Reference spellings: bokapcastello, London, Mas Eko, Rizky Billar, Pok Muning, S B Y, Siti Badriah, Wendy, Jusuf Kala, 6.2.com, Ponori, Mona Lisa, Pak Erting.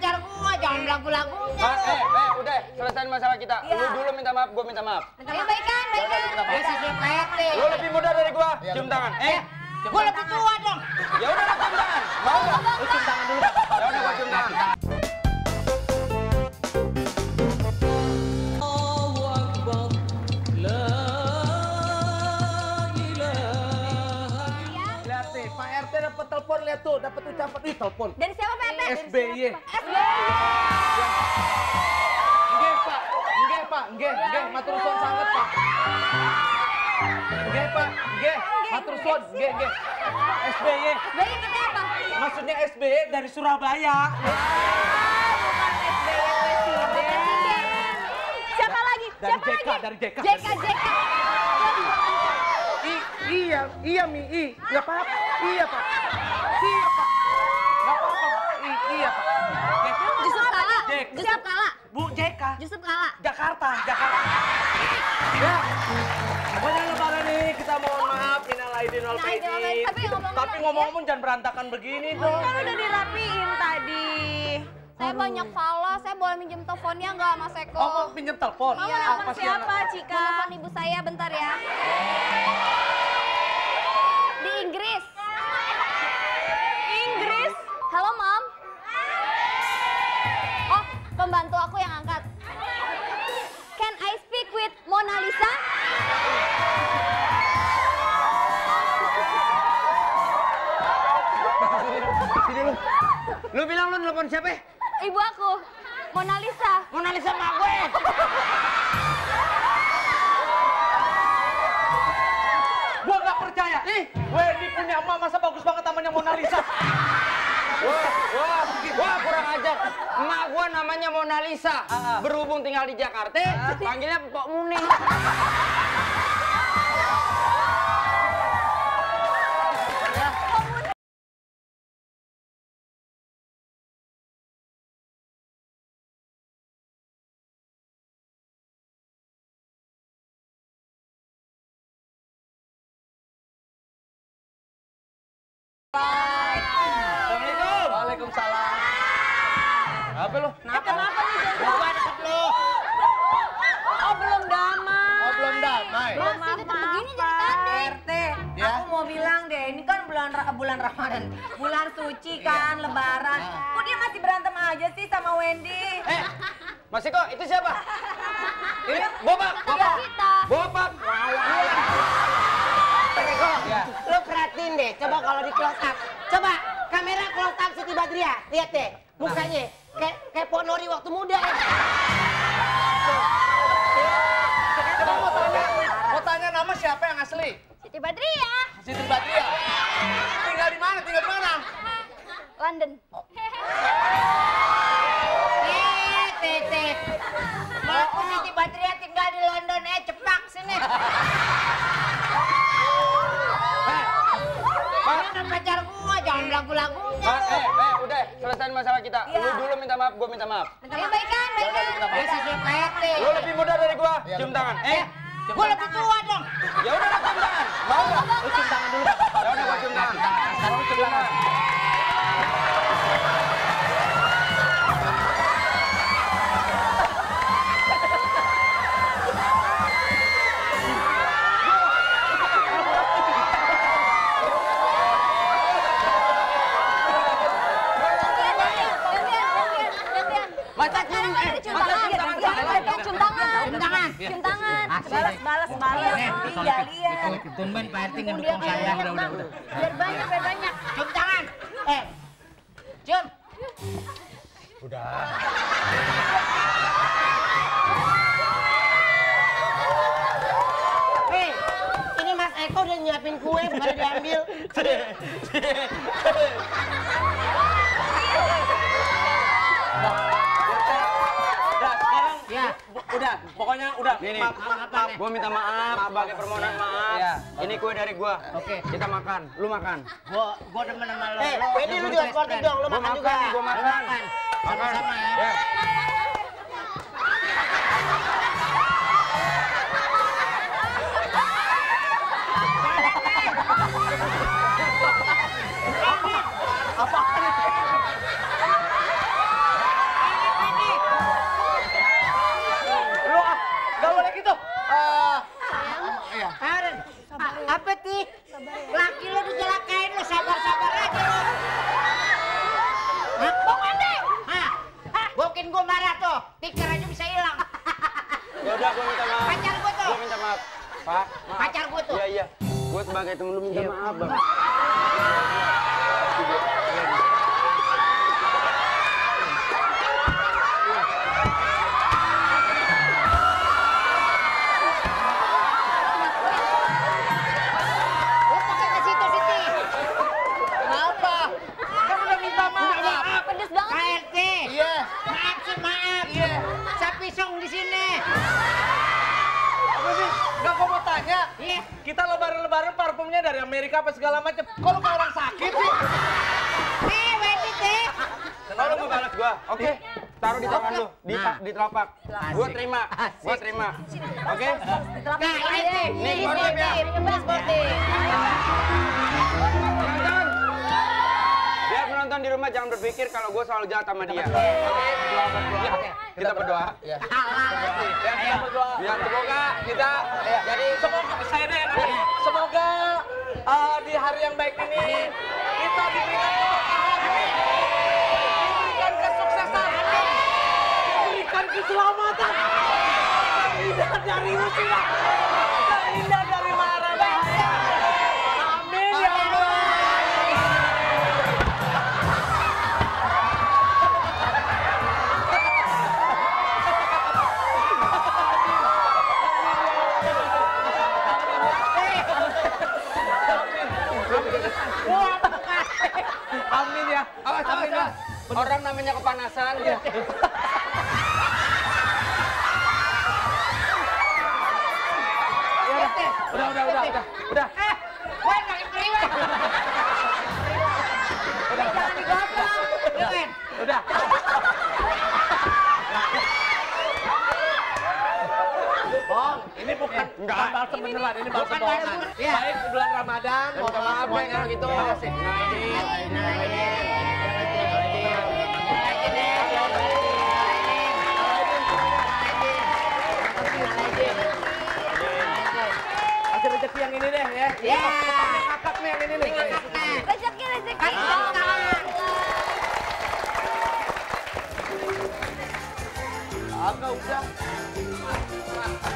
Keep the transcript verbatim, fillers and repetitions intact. pacar gua, jangan lagu-lagunya. Eh, eh, eh, udah, selesai masalah kita. Ya. Lu dulu minta maaf, gua minta maaf. Minta maaf. Baikan, baikan. Ya, sesuai P R T. Lu lebih muda dari gua, ya, cium tangan. Eh, cium gua tangan. Lebih tua dong. Ya udah, gua cium tangan. Mau nggak? Lu cium tangan dulu. Ya udah, gua cium tangan. Telepon, lihat tuh, dapat ucapan ih telepon. Dari siapa Pak Erting? S B Y. Nggih Pak, nggih Pak, nggih, nggih, matur suwun sangat Pak. Nggih Pak, nggih, matur suwun, nggih, nggih. S B Y. Dari kenapa? Maksudnya S B Y dari Surabaya. Bukan S B Y presiden. Siapa lagi? Siapa lagi? Dari J K, dari J K. J K, J K. Iya, iya Mi, I. Nggak apa-apa. Iya Pak. Iya Pak. Nggak apa-apa. I, iya Pak. Jusuf Kala. Jusuf Kala. Bu J K. Jusuf Kala. Jakarta. Jakarta. Ya. Pokoknya lebaran nih kita mohon maaf. Minal aidin wal faizin. Tapi ngomong-ngomong pun jangan berantakan begini dong. Kan udah dirapiin tadi. Saya banyak salah, saya boleh minjem teleponnya nggak Mas Eko? Oh mau pinjem telepon? Mau telepon siapa Cika? Mau telepon ibu saya bentar ya. Di Inggris. Inggris. Halo Mom. Oh, pembantu aku yang angkat. Can I speak with Mona Lisa? Sini lu. Lu bilang lu nelpon siapa? Ibu aku. Mona Lisa. Mona Lisa mak gue. Gua nggak percaya. Ih, Wendy punya emak masa bagus banget namanya Mona Lisa. Wah, wah, wah kurang ajar. Emak gua namanya Mona Lisa. Berhubung tinggal di Jakarta, panggilnya Pok Muning. Assalamualaikum. Waalaikumsalam. Apa lo? Kenapa nih? Gua deket lo. Oh belum damai. Oh belum damai. Belum apa-apa. Begini dari tadi. R T, aku mau bilang deh, ini kan bulan bulan Ramadan, bulan suci kan, Lebaran. Kok dia masih berantem aja sih sama Wendy? Eh, Mas Eko, itu siapa? Ini Bopak. Bopak. Bopak. Ya. Lo perhatiin deh, coba kalau di close up. Coba kamera close up Siti Badriah, lihat deh mukanya kayak kayak Ponori waktu muda. Ya. Coba mau tanya, mau tanya nama siapa yang asli? Siti Badriah. Siti Badriah. Tinggal di mana? Tinggal di mana? London. Oh. Ye, tete. Walaupun Siti Badriah tinggal di London, eh cepak sini. Pacar gua, jangan lagu-lagunya. Eh, eh, udah, selesai masalah kita. Ya. Lu dulu minta maaf, gua minta maaf. Minta maaf. Baikan, baikan. Ya sesuai P R T. Lu lebih muda dari gua, ya, cium tangan. Eh, cium gua tangan. Lebih tua dong. Ya udah, cium tangan. Mau nggak? Lu cium tangan dulu. Ya udah, gua cium tangan. Sekarang cium tangan. Cium tangan, balas, balas, balas. Iya, iya. Tumben Pak Erting ngedukung saya. Udah, udah, udah. Biar banyak, biar banyak. Cium tangan. Eh, cium. Udah. Hei, ini Mas Eko udah nyiapin kue, baru diambil. Udah, pokoknya udah. Ini, gua minta maaf, sebagai permohonan maaf. Ini kue dari gua. Oke, kita makan. Lu makan. Gua, gua demen sama lo. Eh, Wendy lu juga korting dong. Lu makan juga. Gua makan. Sama-sama ya. Apa? Apa? tikar aja bisa hilang. Ya udah, gue minta maaf. Pacar gue tuh. Gue minta maaf. Pak, maaf. Pacar gue tuh. Iya, iya. Gue sebagai temen lu minta maaf, Bang. Kita lebaran-lebaran parfumnya dari Amerika apa segala macam. Kok lu kayak orang sakit sih? Nih, Wendy sih. Kalau lu balas gua, oke. Taruh di tangan lu, di di telapak. Gua terima, gua terima. Oke? Nah, ini nih, sportif ya. Penonton, biar penonton di rumah jangan berpikir kalau gua selalu jahat sama dia. Oke? Kita berdoa. Ya. Kita berdoa. Biar semoga kita jadi semoga saya. Semoga uh, di hari yang baik ini kita diberikan keberkahan, diberikan kesuksesan, diberikan keselamatan, terhindar dari musibah, terhindar dari mara bahaya. Amin ya Allah. Amin ya. Awas, awas, awas. Orang namanya kepanasan ya. Udah, udah, udah, udah, udah. Eh, Wen, kaki priwet. Jangan digotong, Wen. Udah. Bong, ini bukan balsam beneran, ini balsam bohongan. Baik bulan Ramadan, mohon maaf yang gitu. Kasih rezeki yang ini deh ya. Iya. Kakak nih yang ini nih. Rezeki rezeki. Apa udah?